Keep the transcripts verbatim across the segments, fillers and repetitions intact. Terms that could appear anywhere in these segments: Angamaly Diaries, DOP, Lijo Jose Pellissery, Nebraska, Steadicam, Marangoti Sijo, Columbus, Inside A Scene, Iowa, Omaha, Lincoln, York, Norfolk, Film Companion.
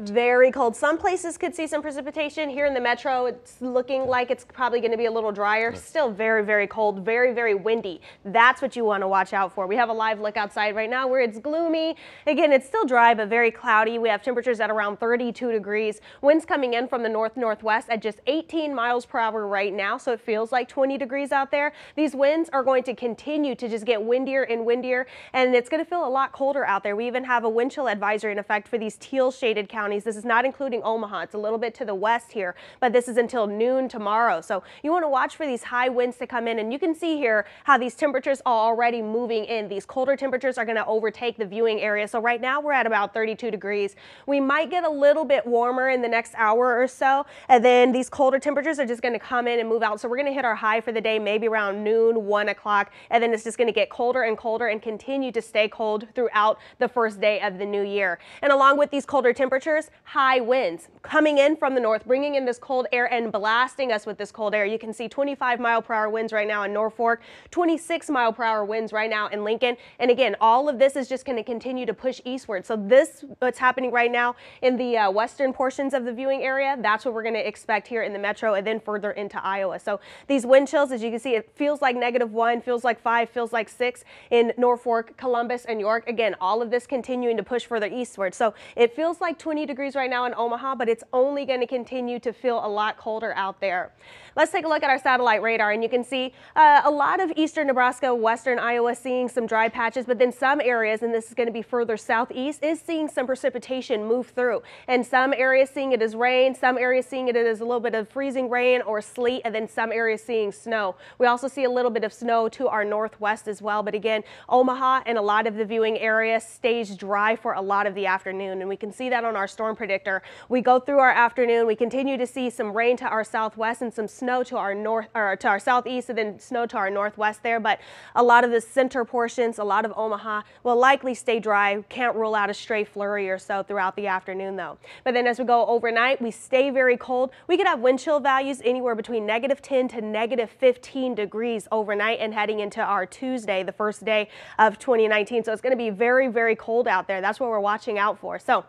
Very cold. Some places could see some precipitation. Here in the metro, it's looking like it's probably going to be a little drier. Still very, very cold, very, very windy. That's what you want to watch out for. We have a live look outside right now where it's gloomy. Again, it's still dry, but very cloudy. We have temperatures at around thirty-two degrees. Winds coming in from the north-northwest at just eighteen miles per hour right now, so it feels like twenty degrees out there. These winds are going to continue to just get windier and windier, and it's going to feel a lot colder out there. We even have a wind chill advisory in effect for these teal-shaded counties. This is not including Omaha. It's a little bit to the west here, but this is until noon tomorrow. So you want to watch for these high winds to come in, and you can see here how these temperatures are already moving in. These colder temperatures are going to overtake the viewing area. So right now we're at about thirty-two degrees. We might get a little bit warmer in the next hour or so, and then these colder temperatures are just going to come in and move out. So we're going to hit our high for the day maybe around noon, one o'clock, and then it's just going to get colder and colder and continue to stay cold throughout the first day of the new year. And along with these colder temperatures, high winds coming in from the north, bringing in this cold air and blasting us with this cold air. You can see twenty-five mile per hour winds right now in Norfolk, twenty-six mile per hour winds right now in Lincoln. And again, all of this is just going to continue to push eastward. So this, what's happening right now in the uh, western portions of the viewing area, that's what we're going to expect here in the metro and then further into Iowa. So these wind chills, as you can see, it feels like negative one, feels like five, feels like six in Norfolk, Columbus, and York. Again, all of this continuing to push further eastward. So it feels like twenty degrees right now in Omaha, but it's only going to continue to feel a lot colder out there. Let's take a look at our satellite radar, and you can see uh, a lot of eastern Nebraska, western Iowa seeing some dry patches, but then some areas, and this is going to be further southeast, is seeing some precipitation move through, and some areas seeing it as rain, some areas seeing it as a little bit of freezing rain or sleet, and then some areas seeing snow. We also see a little bit of snow to our northwest as well, but again, Omaha and a lot of the viewing area stays dry for a lot of the afternoon, and we can see that on our storm predictor. We go through our afternoon, we continue to see some rain to our southwest and some snow to our north or to our southeast, and then snow to our northwest there, but a lot of the center portions, a lot of Omaha will likely stay dry. Can't rule out a stray flurry or so throughout the afternoon though. But then as we go overnight, we stay very cold. We could have wind chill values anywhere between negative ten to negative fifteen degrees overnight and heading into our Tuesday, the first day of twenty nineteen. So it's going to be very, very cold out there. That's what we're watching out for. So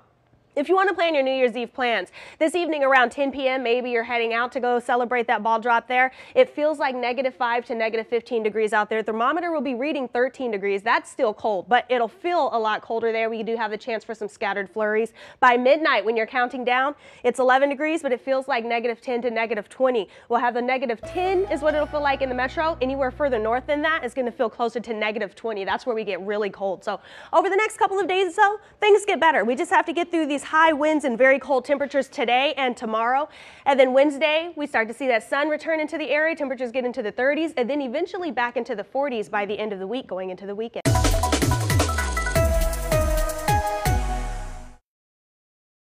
if you want to plan your New Year's Eve plans, this evening around ten p m, maybe you're heading out to go celebrate that ball drop there. It feels like negative five to negative fifteen degrees out there. Thermometer will be reading thirteen degrees. That's still cold, but it'll feel a lot colder there. We do have the chance for some scattered flurries. By midnight, when you're counting down, it's eleven degrees, but it feels like negative ten to negative twenty. We'll have the negative ten is what it'll feel like in the metro. Anywhere further north than that is going to feel closer to negative twenty. That's where we get really cold. So over the next couple of days or so, things get better. We just have to get through these high winds and very cold temperatures today and tomorrow. And then Wednesday, we start to see that sun return into the area. Temperatures get into the thirties and then eventually back into the forties by the end of the week, going into the weekend.